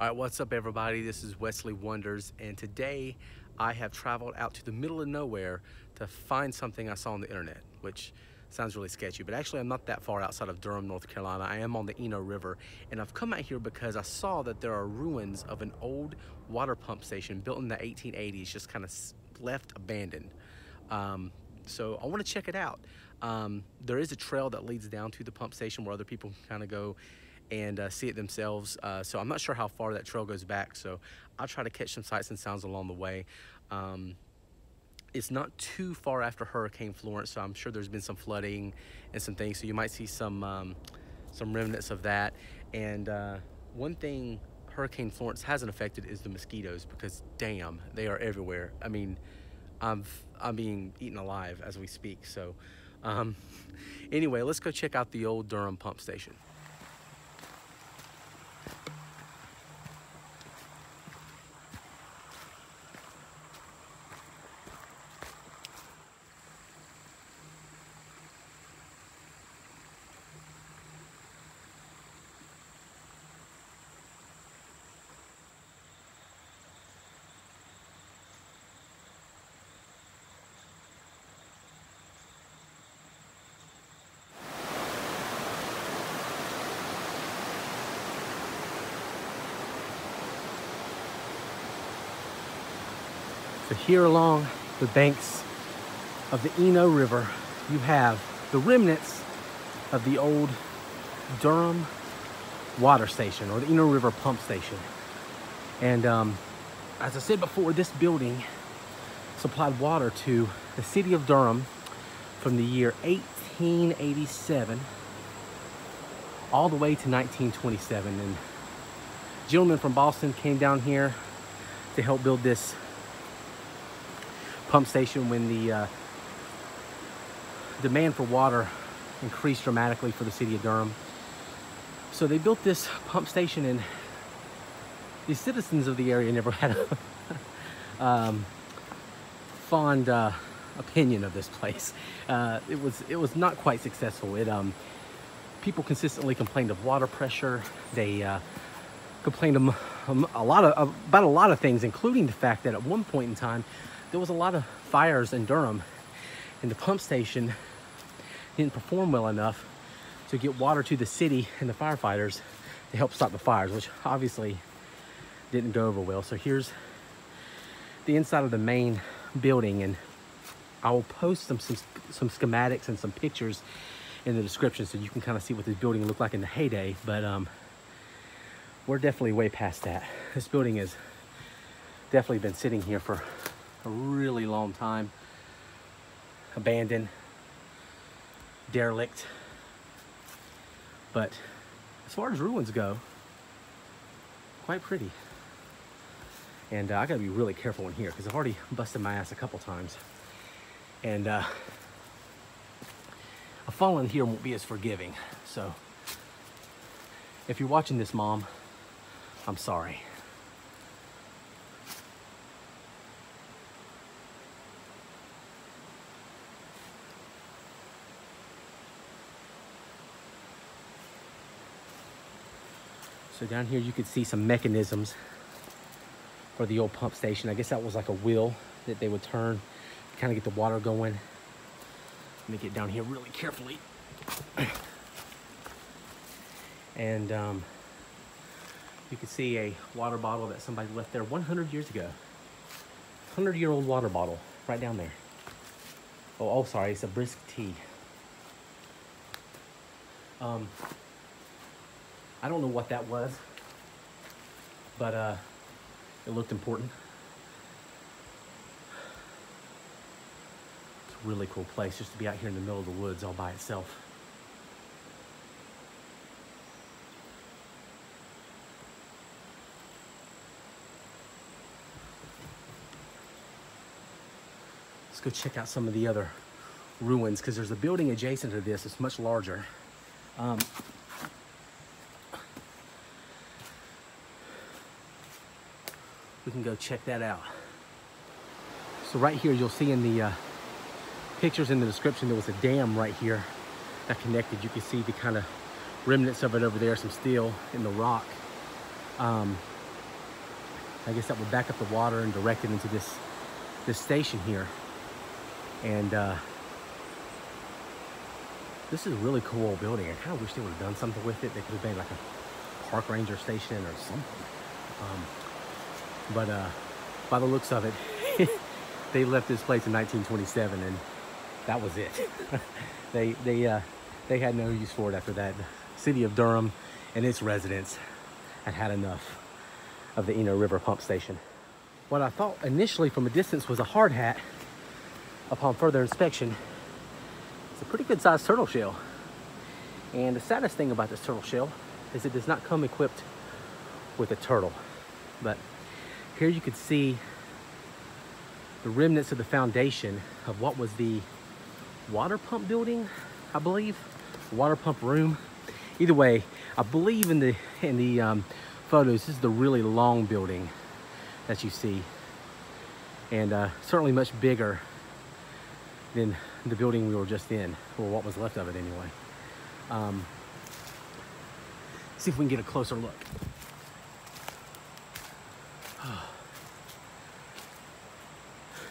All right, what's up everybody? This is Wesley Wonders, and today I have traveled out to the middle of nowhere to find something I saw on the internet, which sounds really sketchy, but actually I'm not that far outside of Durham, North Carolina. I am on the Eno River, and I've come out here because I saw that there are ruins of an old water pump station built in the 1880s, just kind of left abandoned. So I want to check it out. There is a trail that leads down to the pump station where other people can kind of go and see it themselves. So I'm not sure how far that trail goes back, so I'll try to catch some sights and sounds along the way. It's not too far after Hurricane Florence, so I'm sure there's been some flooding and some things, so you might see some remnants of that. And one thing Hurricane Florence hasn't affected is the mosquitoes, because damn, they are everywhere. I mean, I'm being eaten alive as we speak. So anyway, let's go check out the old Durham pump station. So here along the banks of the Eno River, you have the remnants of the old Durham water station, or the Eno River pump station. And as I said before, this building supplied water to the city of Durham from the year 1887 all the way to 1927. And gentlemen from Boston came down here to help build this pump station when the demand for water increased dramatically for the city of Durham. So they built this pump station, and the citizens of the area never had a fond opinion of this place. It was not quite successful. People consistently complained of water pressure. They complained about a lot of things, including the fact that at one point in time there was a lot of fires in Durham, and the pump station didn't perform well enough to get water to the city and the firefighters to help stop the fires, which obviously didn't go over well. So here's the inside of the main building, and I will post some schematics and some pictures in the description so you can kind of see what this building looked like in the heyday. But we're definitely way past that. This building has definitely been sitting here for a really long time, abandoned, derelict. But as far as ruins go, quite pretty. And I gotta be really careful in here because I've already busted my ass a couple times, and a fall in here won't be as forgiving. So if you're watching this, Mom, I'm sorry. So down here you could see some mechanisms for the old pump station. I guess that was like a wheel that they would turn to kind of get the water going. Let me get down here really carefully. And you can see a water bottle that somebody left there 100 years ago. 100-year-old water bottle right down there. Oh sorry, it's a brisk tea. I don't know what that was, but it looked important. It's a really cool place just to be out here in the middle of the woods all by itself. Let's go check out some of the other ruins, because there's a building adjacent to this. It's much larger. We can go check that out. So right here, you'll see in the pictures in the description, there was a dam right here that connected. You can see the kind of remnants of it over there, some steel in the rock. I guess that would back up the water and direct it into this station here. And this is a really cool building. I kind of wish they would have done something with it. They could have made like a park ranger station or something. But by the looks of it, they left this place in 1927 and that was it. They had no use for it after that. The city of Durham and its residents had had enough of the Eno River Pump Station. What I thought initially from a distance was a hard hat, upon further inspection, it's a pretty good sized turtle shell. And the saddest thing about this turtle shell is it does not come equipped with a turtle. But here you can see the remnants of the foundation of what was the water pump building, I believe, water pump room. Either way, I believe in the photos, this is the really long building that you see, and certainly much bigger than the building we were just in, or what was left of it anyway. See if we can get a closer look.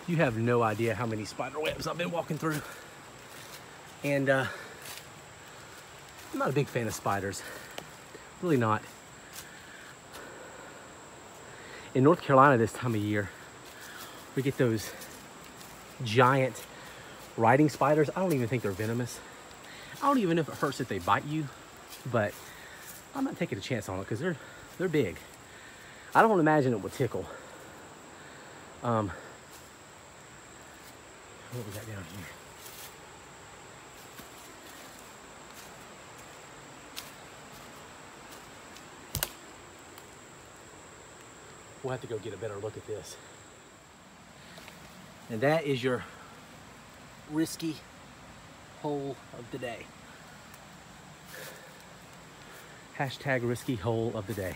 You have no idea how many spider webs I've been walking through. And I'm not a big fan of spiders, really not. In North Carolina this time of year, we get those giant riding spiders. I don't even think they're venomous. I don't even know if it hurts if they bite you, but I'm not taking a chance on it because they're big. I don't imagine it will tickle. What was that down here? We'll have to go get a better look at this. And that is your risky hole of the day. Hashtag risky hole of the day.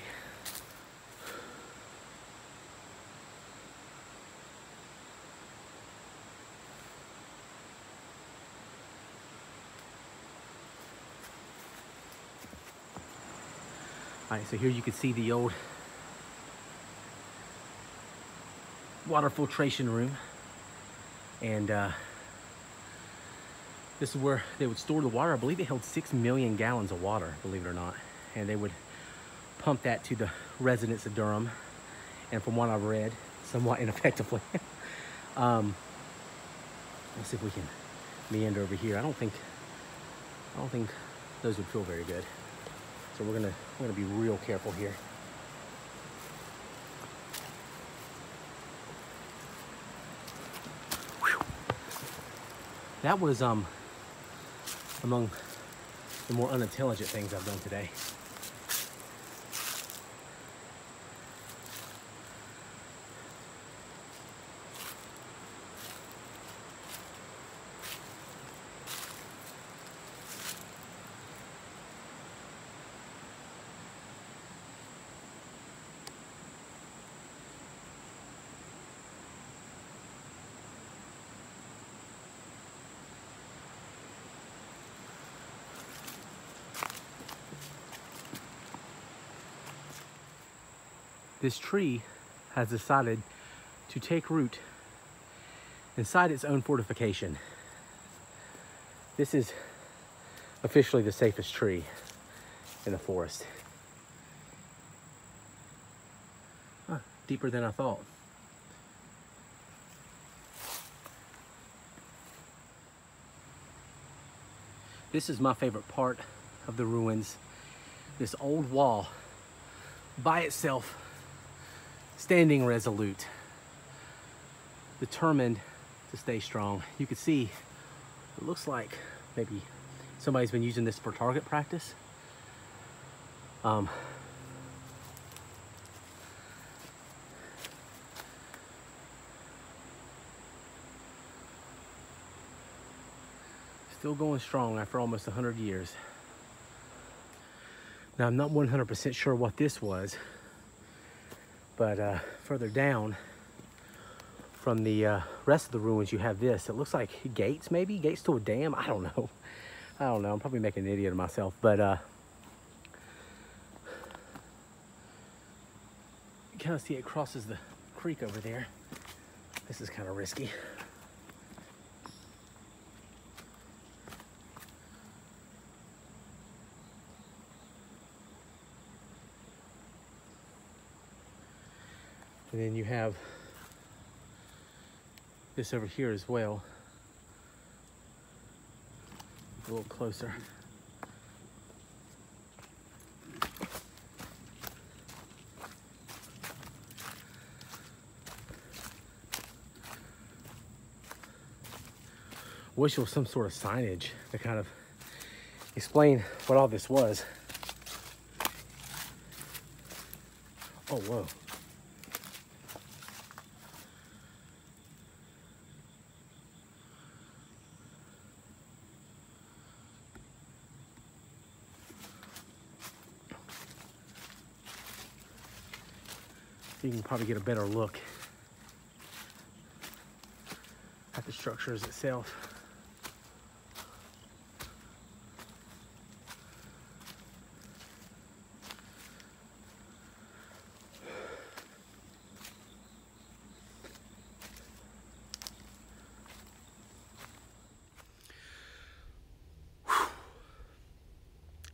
All right, so here you can see the old water filtration room, and this is where they would store the water. I believe it held 6 million gallons of water, believe it or not, and they would pump that to the residents of Durham, and from what I've read, somewhat ineffectively. Let's see if we can meander over here. I don't think those would feel very good. So we're gonna be real careful here. Whew. That was among the more unintelligent things I've done today. This tree has decided to take root inside its own fortification. This is officially the safest tree in the forest. Huh, deeper than I thought. This is my favorite part of the ruins. This old wall by itself, standing resolute, determined to stay strong. You can see it looks like maybe somebody's been using this for target practice. Still going strong after almost 100 years. Now I'm not 100% sure what this was, but further down from the rest of the ruins, you have this. It looks like gates, maybe? Gates to a dam? I don't know. I'm probably making an idiot of myself, but kind of see it crosses the creek over there. This is kind of risky. And then you have this over here as well. A little closer. Wish it was some sort of signage to kind of explain what all this was. Oh, whoa. You can probably get a better look at the structures itself.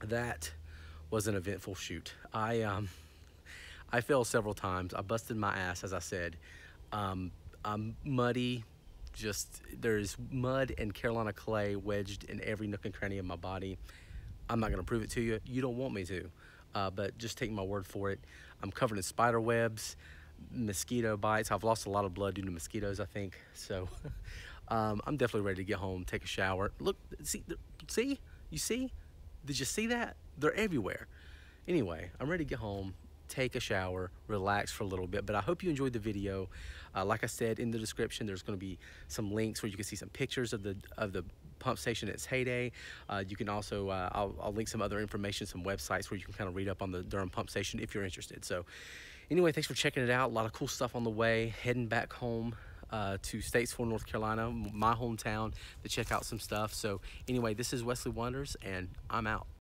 That was an eventful shoot. I fell several times. I busted my ass, as I said. I'm muddy. Just, there's mud and Carolina clay wedged in every nook and cranny of my body. I'm not gonna prove it to you. You don't want me to, but just take my word for it. I'm covered in spider webs, mosquito bites. I've lost a lot of blood due to mosquitoes, I think. So I'm definitely ready to get home, take a shower. Look, see, you see? Did you see that? They're everywhere. Anyway, I'm ready to get home, take a shower, relax for a little bit, but I hope you enjoyed the video. Like I said, in the description, there's gonna be some links where you can see some pictures of the pump station in its heyday. You can also, I'll link some other information, some websites where you can kind of read up on the Durham pump station if you're interested. So anyway, thanks for checking it out. A lot of cool stuff on the way, heading back home to Statesville, North Carolina, my hometown, to check out some stuff. So anyway, this is Wesley Wonders and I'm out.